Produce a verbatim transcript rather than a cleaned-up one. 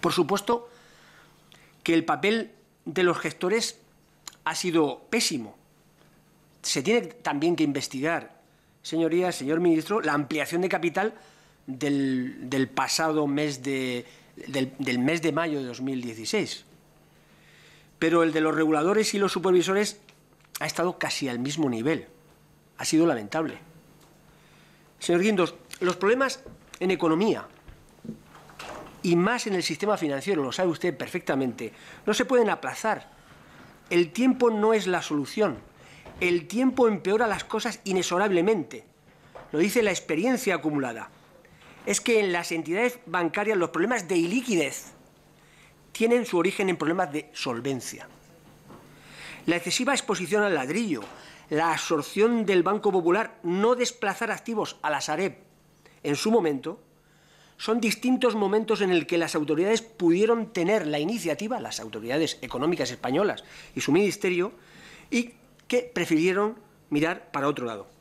Por supuesto que el papel de los gestores ha sido pésimo. Se tiene también que investigar, señorías, señor ministro, la ampliación de capital del, del pasado mes de, del, del mes de mayo de dos mil dieciséis. Pero el de los reguladores y los supervisores ha estado casi al mismo nivel. Ha sido lamentable. Señor Guindos, los problemas en economía y más en el sistema financiero, lo sabe usted perfectamente, no se pueden aplazar. El tiempo no es la solución. El tiempo empeora las cosas inexorablemente. Lo dice la experiencia acumulada. Es que en las entidades bancarias los problemas de iliquidez tienen su origen en problemas de solvencia. La excesiva exposición al ladrillo, la absorción del Banco Popular, no desplazar activos a la Sareb en su momento, son distintos momentos en el que las autoridades pudieron tener la iniciativa, las autoridades económicas españolas y su ministerio, y que prefirieron mirar para otro lado.